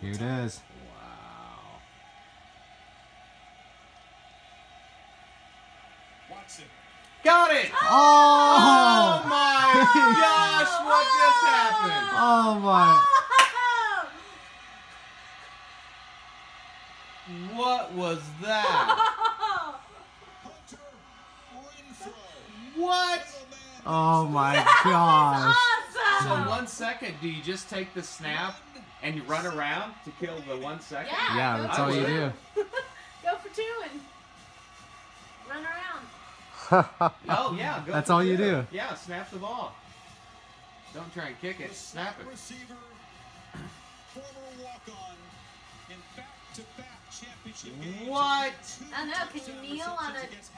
Here it is. Wow. Watson. Got it! Oh, oh my gosh, what just happened? Oh my. What was that? Hunter Winfrey. What? Oh my gosh. Awesome. So 1 second, do you just take the snap and you run around to kill the 1 second? Yeah, that's all you do. Go for two and run around. Oh yeah, go that's all you do. Yeah, snap the ball. Don't try and kick it. Snap it. Receiver, former walk-on, and back-to-back championship. What? I know. Can you kneel on a?